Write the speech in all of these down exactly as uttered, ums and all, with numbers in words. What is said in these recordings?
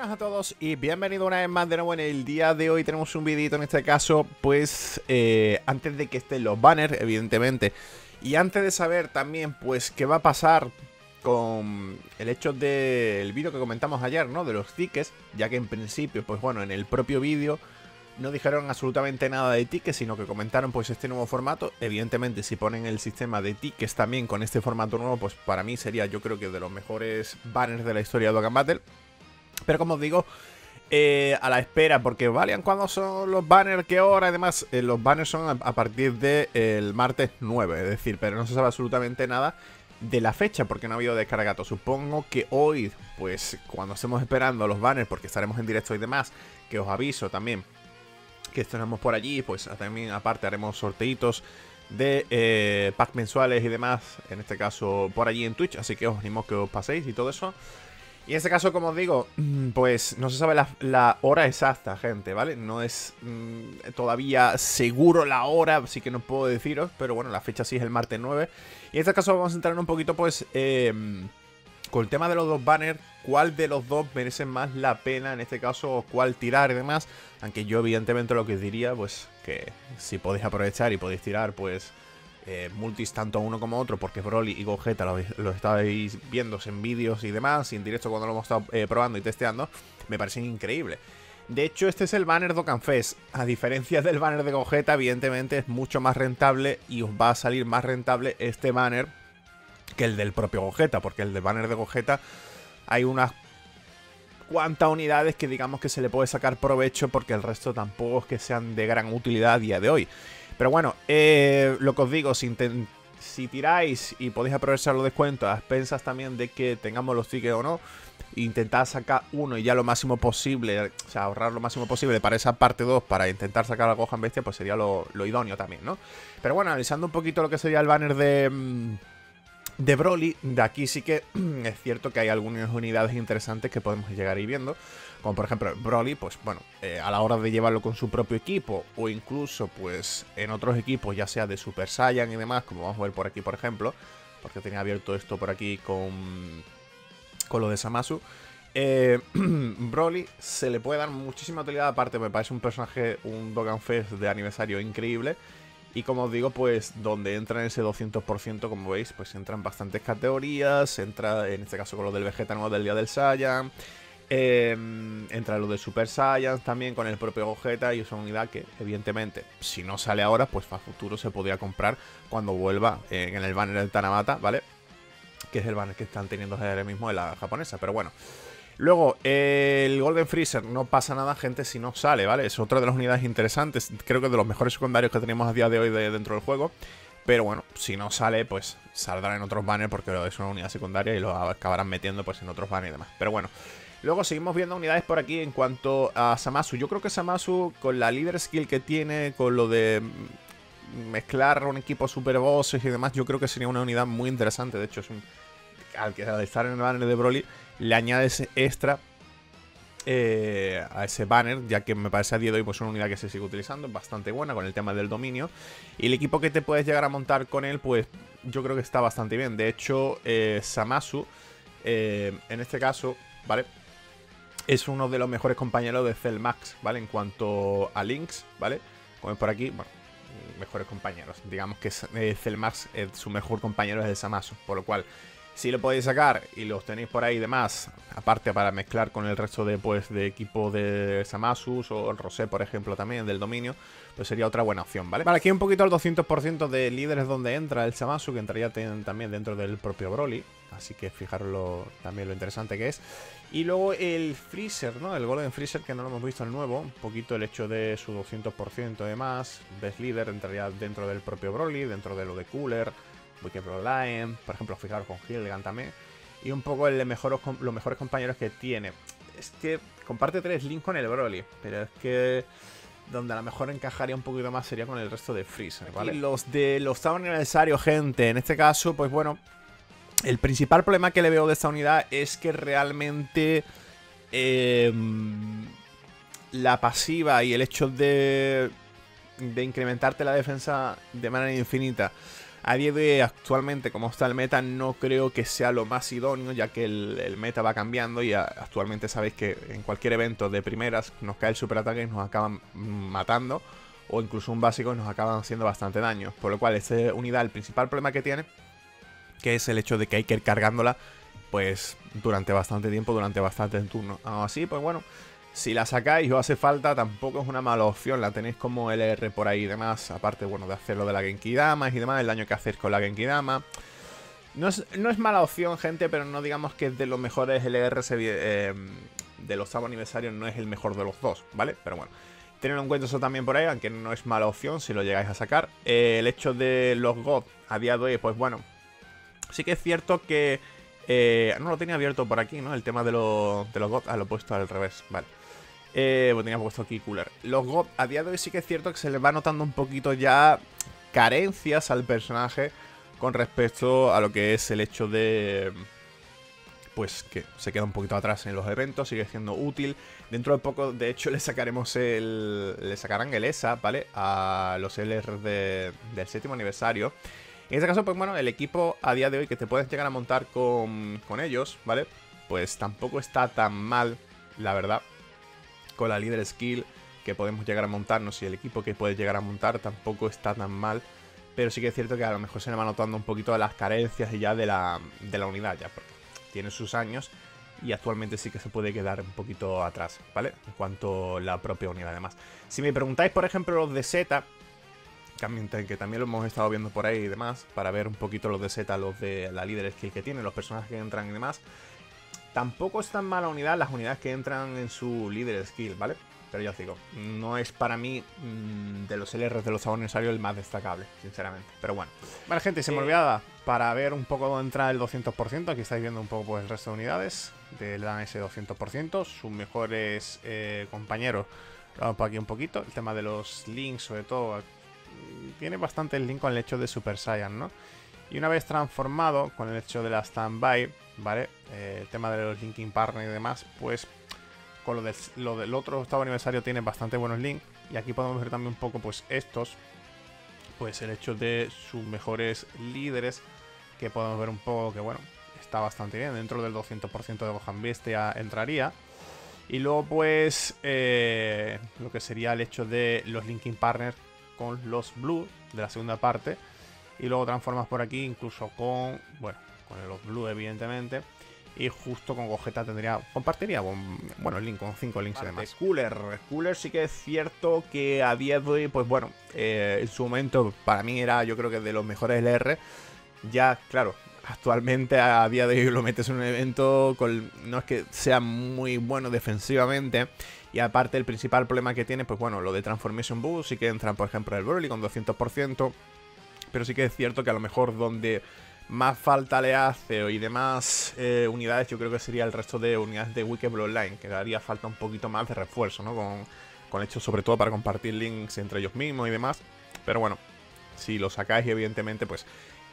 Buenas a todos y bienvenidos una vez más de nuevo. En el día de hoy tenemos un videito, en este caso, pues eh, antes de que estén los banners, evidentemente, y antes de saber también, pues, qué va a pasar con el hecho del vídeo que comentamos ayer, ¿no? De los tickets, ya que en principio, pues bueno, en el propio vídeo no dijeron absolutamente nada de tickets, sino que comentaron pues este nuevo formato. Evidentemente, si ponen el sistema de tickets también con este formato nuevo, pues para mí sería, yo creo que, de los mejores banners de la historia de Dokkan Battle. Pero como os digo, eh, a la espera, porque valían cuando son los banners, qué hora y demás. Eh, los banners son a, a partir del eh, martes nueve, es decir, pero no se sabe absolutamente nada de la fecha porque no ha habido descargato. Supongo que hoy, pues cuando estemos esperando los banners, porque estaremos en directo y demás, que os aviso también que estaremos por allí, pues también aparte haremos sorteitos de eh, packs mensuales y demás, en este caso por allí en Twitch, así que os animo a que os paséis y todo eso. Y en este caso, como os digo, pues no se sabe la, la hora exacta, gente, ¿vale? No es mmm, todavía seguro la hora, así que no puedo deciros, pero bueno, la fecha sí es el martes nueve. Y en este caso vamos a entrar un poquito, pues, eh, con el tema de los dos banners, cuál de los dos merece más la pena, en este caso, cuál tirar y demás. Aunque yo, evidentemente, lo que os diría, pues, que si podéis aprovechar y podéis tirar, pues, Eh, multis tanto uno como otro, porque Broly y Gogeta los, los estáis viendo en vídeos y demás, y en directo cuando lo hemos estado eh, probando y testeando, me parecen increíbles. De hecho, este es el banner Dokkan Fest. A diferencia del banner de Gogeta, evidentemente es mucho más rentable y os va a salir más rentable este banner que el del propio Gogeta, porque el del banner de Gogeta hay unas cuantas unidades que digamos que se le puede sacar provecho, porque el resto tampoco es que sean de gran utilidad a día de hoy. Pero bueno, eh, lo que os digo, si, si tiráis y podéis aprovechar los descuentos a expensas también de que tengamos los tickets o no, intentad sacar uno y ya lo máximo posible, o sea, ahorrar lo máximo posible para esa parte dos, para intentar sacar a Gohan Bestia, pues sería lo, lo idóneo también, ¿no? Pero bueno, analizando un poquito lo que sería el banner de, de Broly, de aquí sí que es cierto que hay algunas unidades interesantes que podemos llegar a ir viendo. Como por ejemplo Broly, pues bueno, eh, a la hora de llevarlo con su propio equipo o incluso pues en otros equipos, ya sea de Super Saiyan y demás, como vamos a ver por aquí por ejemplo, porque tenía abierto esto por aquí con, con lo de Zamasu, eh, Broly se le puede dar muchísima utilidad. Aparte me parece un personaje, un Dokkan Fest de aniversario increíble. Y como os digo, pues donde entra en ese doscientos por ciento, como veis, pues entran bastantes categorías. Entra en este caso con lo del Vegeta nuevo del día del Saiyan. Eh, entra lo de Super Saiyan también con el propio Gogeta, y es una unidad que evidentemente si no sale ahora, pues para futuro se podría comprar cuando vuelva eh, en el banner del Tanabata, ¿vale? Que es el banner que están teniendo ahora mismo en la japonesa, pero bueno. Luego, eh, el Golden Freezer, no pasa nada, gente, si no sale, ¿vale? Es otra de las unidades interesantes, creo que de los mejores secundarios que tenemos a día de hoy de, dentro del juego. Pero bueno, si no sale, pues saldrá en otros banners porque es una unidad secundaria y lo acabarán metiendo pues en otros banners y demás, pero bueno. Luego seguimos viendo unidades por aquí en cuanto a Zamasu. Yo creo que Zamasu, con la líder skill que tiene, con lo de mezclar un equipo Super Bosses y demás, yo creo que sería una unidad muy interesante. De hecho, es un, al, que, al estar en el banner de Broly, le añades extra eh, a ese banner, ya que me parece a día de hoy pues una unidad que se sigue utilizando, bastante buena con el tema del dominio. Y el equipo que te puedes llegar a montar con él, pues yo creo que está bastante bien. De hecho, eh, Zamasu, eh, en este caso, ¿vale?, es uno de los mejores compañeros de Cell Max, ¿vale? En cuanto a links, ¿vale? Como por aquí, bueno, mejores compañeros. Digamos que eh, Cell Max, eh, su mejor compañero es el Zamasu. Por lo cual, si lo podéis sacar y los tenéis por ahí y demás, aparte para mezclar con el resto de, pues, de equipo de Zamasu o el Rosé, por ejemplo, también, del dominio, pues sería otra buena opción, ¿vale? Vale, aquí un poquito al doscientos por ciento de líderes donde entra el Zamasu, que entraría ten, también dentro del propio Broly. Así que fijaros lo, también lo interesante que es. Y luego el Freezer, ¿no? El Golden Freezer, que no lo hemos visto el nuevo. Un poquito el hecho de su doscientos por ciento de más. Best Leader entraría dentro del propio Broly, dentro de lo de Cooler, Wicked Bloodline, por ejemplo, fijaros con Gilgan también. Y un poco el de mejor, los mejores compañeros que tiene. Es que comparte tres links con el Broly, pero es que donde a lo mejor encajaría un poquito más sería con el resto de Freezer, ¿vale? Y los de los octavo aniversario, gente. En este caso, pues bueno, el principal problema que le veo de esta unidad es que realmente eh, la pasiva y el hecho de, de incrementarte la defensa de manera infinita A día de hoy, actualmente, como está el meta, no creo que sea lo más idóneo, ya que el, el meta va cambiando y a, actualmente sabéis que en cualquier evento de primeras nos cae el superataque y nos acaban matando, o incluso un básico y nos acaban haciendo bastante daño. Por lo cual, esta unidad, el principal problema que tiene, que es el hecho de que hay que ir cargándola pues durante bastante tiempo, durante bastante turno. Aún así, pues bueno, si la sacáis o hace falta, tampoco es una mala opción. La tenéis como L R por ahí y demás. Aparte, bueno, de hacer lo de la Genkidama y demás, el daño que hacéis con la Genkidama. No es, no es mala opción, gente, pero no digamos que es de los mejores L R eh, del octavo aniversario, no es el mejor de los dos, ¿vale? Pero bueno, tenedlo en cuenta eso también por ahí, aunque no es mala opción si lo llegáis a sacar. Eh, el hecho de los God a día de hoy, pues bueno, sí que es cierto que... Eh, no lo tenía abierto por aquí, ¿no? El tema de, lo, de los God. Ah, lo he puesto al revés, vale. Eh, pues tenía puesto aquí Cooler. Los God a día de hoy sí que es cierto que se les va notando un poquito ya carencias al personaje con respecto a lo que es el hecho de... Pues que se queda un poquito atrás en los eventos, sigue siendo útil. Dentro de poco, de hecho, le sacaremos el... Le sacarán el E S A, ¿vale? A los L R de, del séptimo aniversario. En este caso, pues bueno, el equipo a día de hoy que te puedes llegar a montar con, con ellos, ¿vale? Pues tampoco está tan mal, la verdad, con la líder skill que podemos llegar a montarnos y el equipo que puedes llegar a montar tampoco está tan mal. Pero sí que es cierto que a lo mejor se le va notando un poquito de las carencias y ya de la, de la unidad, ya, porque tiene sus años y actualmente sí que se puede quedar un poquito atrás, ¿vale? En cuanto a la propia unidad, además. Si me preguntáis, por ejemplo, los de Z... que también lo hemos estado viendo por ahí y demás, para ver un poquito los de Z, los de la líder skill que tienen, los personajes que entran y demás. Tampoco es tan mala unidad las unidades que entran en su líder skill, ¿vale? Pero ya os digo, no es para mí mmm, de los L Rs de los aniversarios el más destacable, sinceramente. Pero bueno. Vale, gente, se me eh... olvidaba, para ver un poco dónde entra el doscientos por ciento, aquí estáis viendo un poco pues, el resto de unidades, de dan ese doscientos por ciento, sus mejores eh, compañeros. Vamos por aquí un poquito, el tema de los links, sobre todo... Tiene bastante el link con el hecho de Super Saiyan, ¿no? Y una vez transformado, con el hecho de la Standby, ¿vale? Eh, el tema de los linking partner y demás, pues con lo, de, lo del otro octavo aniversario tiene bastante buenos links. Y aquí podemos ver también un poco, pues estos, pues el hecho de sus mejores líderes, que podemos ver un poco que, bueno, está bastante bien. Dentro del doscientos por ciento de Gohan Bestia entraría. Y luego, pues, eh, lo que sería el hecho de los linking partners con los Blue de la segunda parte. Y luego transformas por aquí incluso con... Bueno, con los Blue evidentemente. Y justo con Gogeta tendría... Compartiría, bueno, el link con cinco links además. Cooler. Cooler sí que es cierto que a día de hoy, pues bueno, eh, en su momento para mí era yo creo que de los mejores L R. Ya, claro, actualmente a día de hoy lo metes en un evento con... No es que sea muy bueno defensivamente. Y aparte el principal problema que tiene, pues bueno, lo de Transformation Boost, sí que entran por ejemplo el Broly con doscientos por ciento, pero sí que es cierto que a lo mejor donde más falta le hace y demás eh, unidades, yo creo que sería el resto de unidades de Wicked Bloodline, que daría falta un poquito más de refuerzo, ¿no? Con, con hechos sobre todo para compartir links entre ellos mismos y demás, pero bueno, si lo sacáis evidentemente pues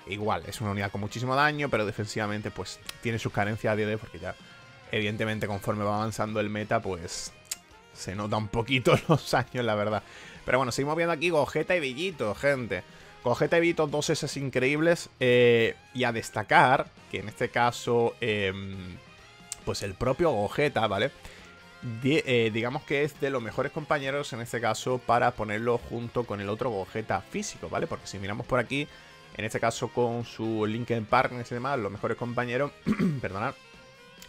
igual, es una unidad con muchísimo daño, pero defensivamente pues tiene sus carencias a día de hoy porque ya evidentemente conforme va avanzando el meta pues... Se nota un poquito los años, la verdad. Pero bueno, seguimos viendo aquí Gogeta y Villito, gente. Gogeta y Villito, dos S increíbles. Eh, y a destacar, que en este caso, eh, pues el propio Gogeta, ¿vale? De, eh, digamos que es de los mejores compañeros, en este caso, para ponerlo junto con el otro Gogeta físico, ¿vale? Porque si miramos por aquí, en este caso con su LinkedIn Partners y demás, los mejores compañeros, perdonad,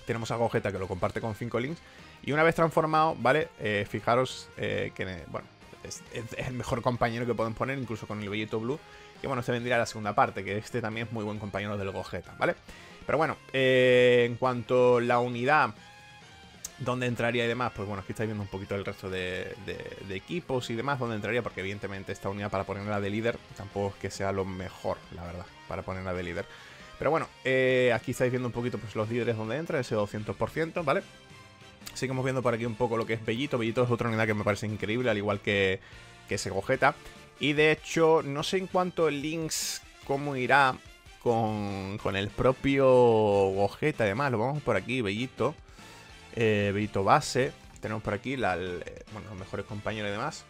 tenemos a Gogeta que lo comparte con cinco links. Y una vez transformado, ¿vale? Eh, fijaros eh, que, bueno, es, es el mejor compañero que pueden poner, incluso con el Bellito Blue. Que, bueno, se vendría a la segunda parte, que este también es muy buen compañero del Gogeta, ¿vale? Pero bueno, eh, en cuanto a la unidad, ¿dónde entraría y demás? Pues bueno, aquí estáis viendo un poquito el resto de, de, de equipos y demás, ¿dónde entraría? Porque evidentemente esta unidad para ponerla de líder tampoco es que sea lo mejor, la verdad, para ponerla de líder. Pero bueno, eh, aquí estáis viendo un poquito pues, los líderes donde entra, ese doscientos por ciento, ¿vale? Seguimos viendo por aquí un poco lo que es Bellito. Bellito es otra unidad que me parece increíble, al igual que, que ese Gogeta. Y de hecho, no sé en cuánto links cómo irá con, con el propio Gogeta. Además, lo vamos por aquí, Bellito. Eh, Bellito base. Tenemos por aquí la, el, bueno, los mejores compañeros y demás.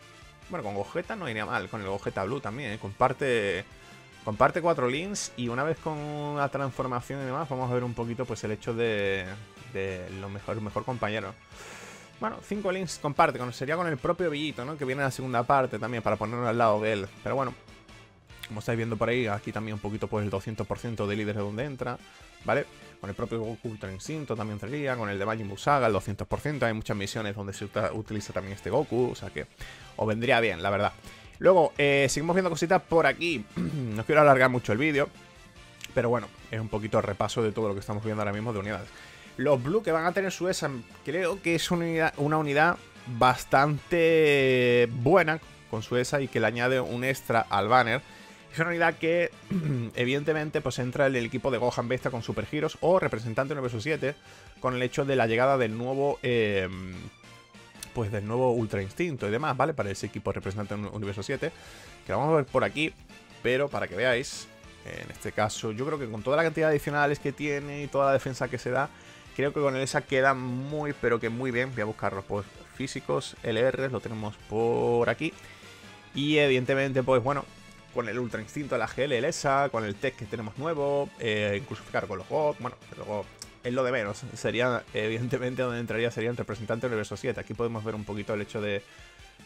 Bueno, con Gogeta no iría mal. Con el Gogeta Blue también, ¿eh? Comparte... Comparte cuatro links y una vez con la transformación y demás vamos a ver un poquito pues el hecho de, de los mejores mejor compañeros. Bueno, cinco links comparte, sería con el propio Villito, ¿no? Que viene en la segunda parte también para ponerlo al lado de él. Pero bueno, como estáis viendo por ahí, aquí también un poquito pues el doscientos por ciento de líderes donde entra, ¿vale? Con el propio Goku Ultra Instinto también traería, con el de Majin Bu Saga el doscientos por ciento. Hay muchas misiones donde se utiliza también este Goku, o sea que os vendría bien, la verdad. Luego, eh, seguimos viendo cositas por aquí. No quiero alargar mucho el vídeo, pero bueno, es un poquito repaso de todo lo que estamos viendo ahora mismo de unidades. Los Blue que van a tener su E S A, creo que es una unidad, una unidad bastante buena con su E S A y que le añade un extra al banner. Es una unidad que, evidentemente, pues entra en el equipo de Gohan Bestia con Super Giros o Representante de Universo siete con el hecho de la llegada del nuevo... Eh, pues del nuevo Ultra Instinto y demás, ¿vale? Para ese equipo Representante de Universo siete, que lo vamos a ver por aquí, pero para que veáis, en este caso, yo creo que con toda la cantidad de adicionales que tiene y toda la defensa que se da, creo que con el E S A queda muy, pero que muy bien. Voy a buscar los pues, físicos, L R, lo tenemos por aquí. Y evidentemente, pues bueno, con el Ultra Instinto, la G L, el E S A, con el Tech que tenemos nuevo, eh, incluso fijar con los G O G, bueno, luego... es lo de menos, sería evidentemente donde entraría sería el Representante del Universo siete. Aquí podemos ver un poquito el hecho de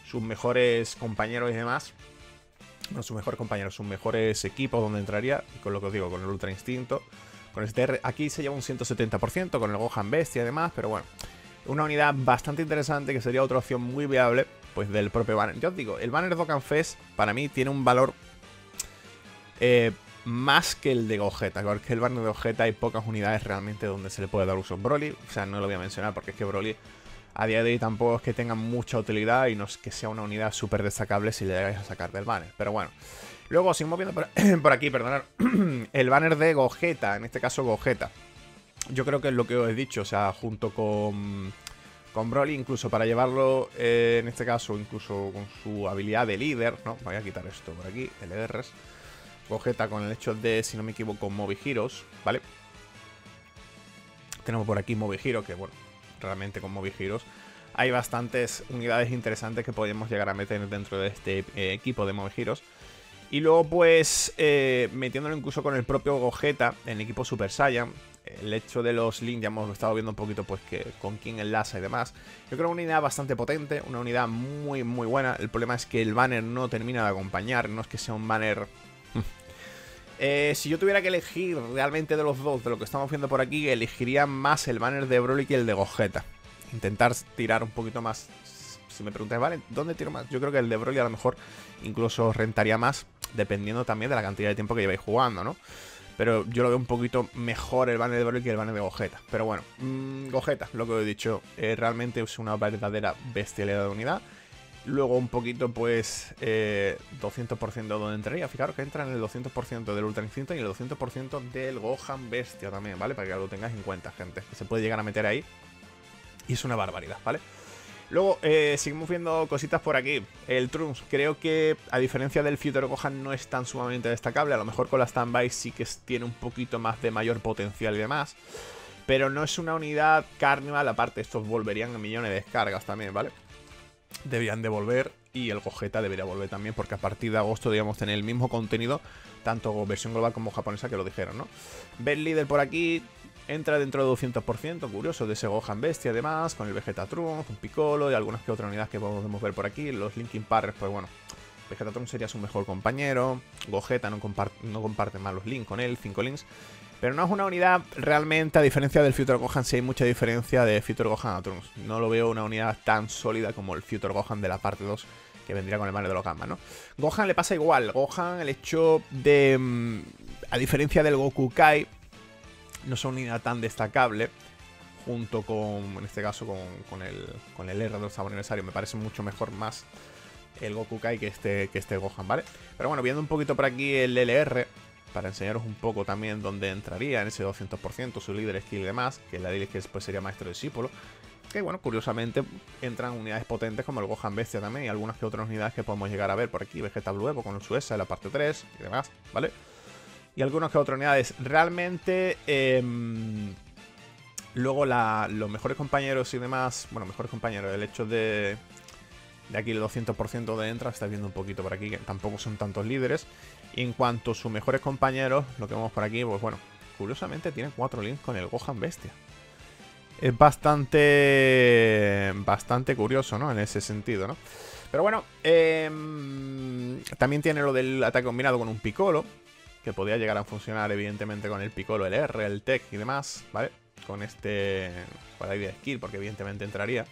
sus mejores compañeros y demás. Bueno, sus mejores compañeros, sus mejores equipos donde entraría, y con lo que os digo, con el Ultra Instinto, con el T R. Aquí se lleva un ciento setenta por ciento, con el Gohan Bestia y demás, pero bueno, una unidad bastante interesante que sería otra opción muy viable pues del propio banner. Yo os digo, el banner Dokkan Fest para mí tiene un valor... Eh, más que el de Gogeta, porque el banner de Gogeta hay pocas unidades realmente donde se le puede dar uso. Broly, o sea, no lo voy a mencionar porque es que Broly a día de hoy tampoco es que tenga mucha utilidad y no es que sea una unidad súper destacable si le llegáis a sacar del banner, pero bueno. Luego, seguimos viendo por, por aquí, perdonad, el banner de Gogeta, en este caso Gogeta. Yo creo que es lo que os he dicho, o sea, junto con, con Broly, incluso para llevarlo, eh, en este caso, incluso con su habilidad de líder, ¿no? Voy a quitar esto por aquí, L R S. Gogeta con el hecho de, si no me equivoco, Move Giro, ¿vale? Tenemos por aquí Move Giro, que bueno, realmente con Move Giro hay bastantes unidades interesantes que podemos llegar a meter dentro de este eh, equipo de Move Giro. Y luego pues, eh, metiéndolo incluso con el propio Gogeta en el equipo Super Saiyan. El hecho de los links, ya hemos estado viendo un poquito pues que con quién enlaza y demás. Yo creo una unidad bastante potente, una unidad muy muy buena. El problema es que el banner no termina de acompañar, no es que sea un banner... Eh, si yo tuviera que elegir realmente de los dos, de lo que estamos viendo por aquí, elegiría más el banner de Broly que el de Gogeta. Intentar tirar un poquito más. Si me preguntáis, ¿vale? ¿Dónde tiro más? Yo creo que el de Broly a lo mejor incluso rentaría más, dependiendo también de la cantidad de tiempo que lleváis jugando, ¿no? Pero yo lo veo un poquito mejor el banner de Broly que el banner de Gogeta. Pero bueno, mmm, Gogeta, lo que os he dicho, eh, realmente es una verdadera bestialidad de unidad. Luego un poquito, pues, eh, doscientos por ciento donde entraría. Fijaros que entra en el doscientos por ciento del Ultra Instinto y el doscientos por ciento del Gohan Bestia también, ¿vale? Para que lo tengáis en cuenta, gente. Se puede llegar a meter ahí y es una barbaridad, ¿vale? Luego, eh, seguimos viendo cositas por aquí. El Trunks, creo que, a diferencia del Future Gohan, no es tan sumamente destacable. A lo mejor con la Standby sí que tiene un poquito más de mayor potencial y demás. Pero no es una unidad Carnival. Aparte, estos volverían a millones de descargas también, ¿vale? Deberían de volver y el Gogeta debería volver también, porque a partir de agosto debíamos tener el mismo contenido, tanto versión global como japonesa, que lo dijeron, ¿no? Bellito por aquí entra dentro de doscientos por ciento, curioso, de ese Gohan Bestia además, con el Vegeta Trunks, con Piccolo y algunas que otras unidades que podemos ver por aquí. Los Linkin Parkers, pues bueno, Vegeta Trunks sería su mejor compañero. Gogeta no comparte, no comparte más los links con él, cinco links. Pero no es una unidad realmente, a diferencia del Future Gohan, sí hay mucha diferencia de Future Gohan a Trunks. No lo veo una unidad tan sólida como el Future Gohan de la parte dos, que vendría con el banner de los Gamma, ¿no? Gohan le pasa igual. Gohan, el hecho de... a diferencia del Goku Kai, no es una unidad tan destacable. Junto con, en este caso, con, con el, con el R del octavo aniversario. Me parece mucho mejor más el Goku Kai que este, que este Gohan, ¿vale? Pero bueno, viendo un poquito por aquí el L R... para enseñaros un poco también dónde entraría en ese doscientos por ciento, su líder skill y demás, que la líder skill después sería Maestro Discípulo, que bueno, curiosamente entran unidades potentes como el Gohan Bestia también y algunas que otras unidades que podemos llegar a ver por aquí, Vegeta Blue Evo con el Suesa de la parte tres y demás, ¿vale? Y algunas que otras unidades, realmente eh, luego la, los mejores compañeros y demás, bueno, mejores compañeros, el hecho de... De aquí el doscientos por ciento de Entra, está viendo un poquito por aquí, que tampoco son tantos líderes. Y en cuanto a sus mejores compañeros, lo que vemos por aquí, pues bueno, curiosamente tiene cuatro links con el Gohan Bestia. Es bastante, bastante curioso, ¿no? En ese sentido, ¿no? Pero bueno, eh, también tiene lo del ataque combinado con un Piccolo, que podía llegar a funcionar evidentemente con el Piccolo, el R, el Tech y demás, ¿vale? Con este paradigma de skill, porque evidentemente entraría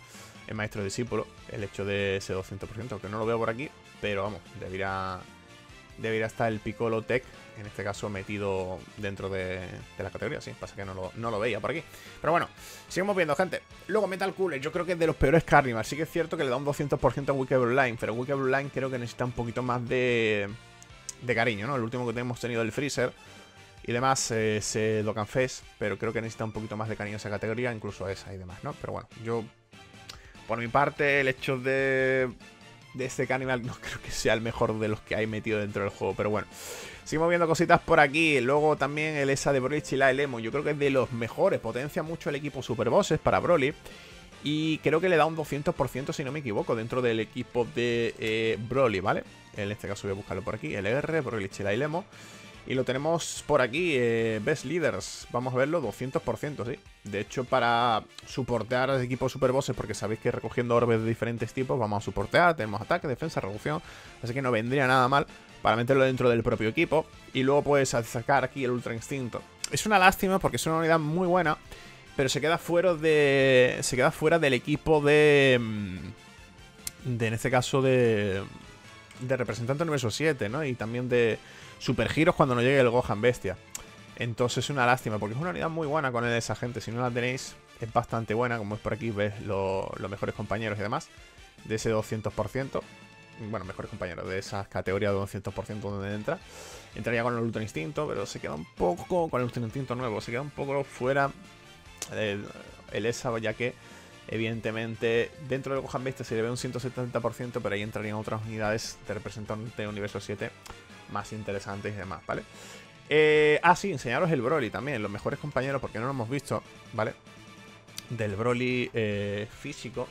el Maestro Discípulo, el hecho de ese doscientos por ciento, que no lo veo por aquí, pero vamos, debería, debería estar el Piccolo Tech, en este caso metido dentro de, de la categoría, sí, pasa que no lo, no lo veía por aquí. Pero bueno, sigamos viendo, gente. Luego Metal Cooler, yo creo que es de los peores Carnival, sí que es cierto que le da un doscientos por ciento a Wicked Bloodline, pero Wicked Bloodline creo que necesita un poquito más de... de cariño, ¿no? El último que hemos tenido del Freezer y demás es eh, Dokkan Fest, pero creo que necesita un poquito más de cariño esa categoría, incluso esa y demás, ¿no? Pero bueno, yo, por mi parte, el hecho de, de este Carnival no creo que sea el mejor de los que hay metido dentro del juego, pero bueno. Seguimos viendo cositas por aquí. Luego también el E S A de Broly Chela Lemo, yo creo que es de los mejores, potencia mucho el equipo Super Bosses para Broly. Y creo que le da un doscientos por ciento, si no me equivoco, dentro del equipo de eh, Broly, ¿vale? En este caso voy a buscarlo por aquí, L R, Broly Chela y Lemo. Y lo tenemos por aquí, eh, Best Leaders, vamos a verlo, doscientos por ciento, ¿sí? De hecho, para soportear al equipo Super Bosses, porque sabéis que recogiendo orbes de diferentes tipos vamos a soportear, tenemos ataque, defensa, reducción, así que no vendría nada mal para meterlo dentro del propio equipo. Y luego puedes sacar aquí el Ultra Instinto. Es una lástima porque es una unidad muy buena, pero se queda fuera de. Se queda fuera del equipo de. De en este caso de. De Representante de Universo siete, ¿no? Y también de Super Giros cuando no llegue el Gohan Bestia. Entonces es una lástima, porque es una unidad muy buena con esa gente. Si no la tenéis, es bastante buena. Como es por aquí, ves lo, los mejores compañeros y demás. De ese doscientos por ciento. Bueno, mejores compañeros de esas categorías de doscientos por ciento donde entra. Entraría con el Ultra Instinto, pero se queda un poco. Con el Ultra Instinto nuevo, se queda un poco fuera. El, el E S A, ya que evidentemente dentro del Gohan Bestia se le ve un ciento setenta por ciento, pero ahí entrarían otras unidades de Representante de Universo siete más interesantes y demás, ¿vale? Eh, ah, sí, enseñaros el Broly también, los mejores compañeros, porque no lo hemos visto, ¿vale? Del Broly eh, físico,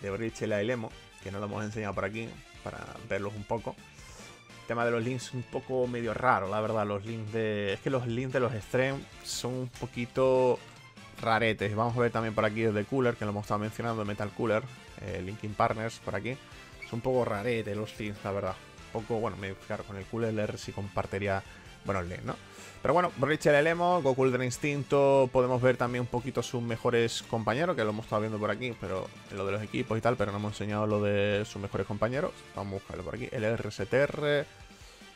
de Broly Chela y Lemo, que no lo hemos enseñado por aquí, para verlos un poco. El tema de los links un poco medio raro, la verdad, los links de... Es que los links de los Extreme son un poquito... raretes. Vamos a ver también por aquí de Cooler, que lo hemos estado mencionando, Metal Cooler, eh, Linking Partners, por aquí. Es un poco rarete los links, la verdad. Un poco, bueno, me claro, con el Cooler R sí compartiría buenos links, ¿no? Pero bueno, Broly Chela Lemo, Goku Ultra Instinto, podemos ver también un poquito sus mejores compañeros, que lo hemos estado viendo por aquí, pero lo de los equipos y tal, pero no hemos enseñado lo de sus mejores compañeros. Vamos a buscarlo por aquí, L R C T R,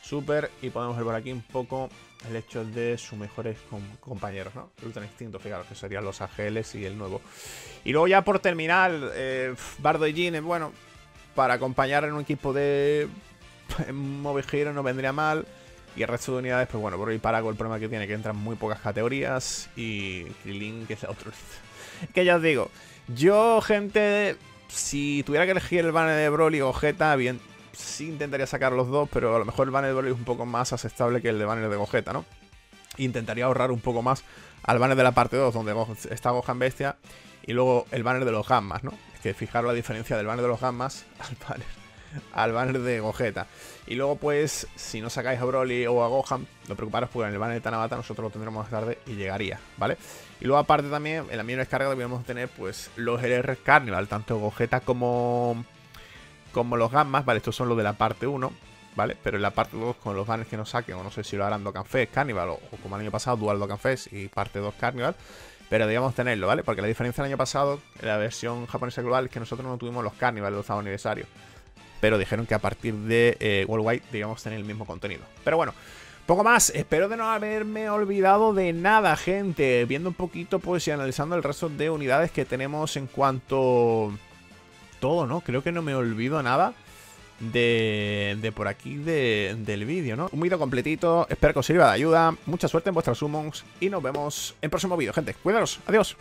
Super, y podemos ver por aquí un poco el hecho de sus mejores com compañeros, ¿no? El Ultra Instinto, fijaros, que serían los A G Ls y el nuevo. Y luego ya por terminar, eh, Bardo y Gine, bueno, para acompañar en un equipo de Move Giro no vendría mal. Y el resto de unidades, pues bueno, por ahí Paragus, el problema que tiene, que entran muy pocas categorías. Y Kling, que es la otra lista. Que ya os digo, yo, gente, si tuviera que elegir el banner de Broly o Gogeta, bien... sí intentaría sacar los dos, pero a lo mejor el banner de Broly es un poco más aceptable que el de banner de Gogeta, ¿no? Intentaría ahorrar un poco más al banner de la parte dos, donde está Gohan Bestia, y luego el banner de los Gammas, ¿no? Es que fijaros la diferencia del banner de los Gammas al banner, al banner de Gogeta. Y luego, pues, si no sacáis a Broly o a Gohan, no preocuparos, porque en el banner de Tanabata nosotros lo tendremos más tarde y llegaría, ¿vale? Y luego, aparte también, en la misma descarga deberíamos tener, pues, los L R Carnival, tanto Gogeta como... como los Gammas, ¿vale? Estos son los de la parte uno, ¿vale? Pero en la parte dos, con los banners que nos saquen, o no sé si lo harán Dokkan Fest, Carnival, o, o como el año pasado, Dual Dokkan Fest y parte dos Carnival, pero deberíamos tenerlo, ¿vale? Porque la diferencia del año pasado, en la versión japonesa global, es que nosotros no tuvimos los Carnival del octavo aniversario, pero dijeron que a partir de eh, Worldwide, digamos, tener el mismo contenido. Pero bueno, poco más. Espero de no haberme olvidado de nada, gente. Viendo un poquito, pues, y analizando el resto de unidades que tenemos en cuanto... todo, ¿no? Creo que no me olvido nada de, de por aquí de, del vídeo, ¿no? Un vídeo completito, espero que os sirva de ayuda, mucha suerte en vuestras summons y nos vemos en el próximo vídeo, gente. Cuidaros, adiós.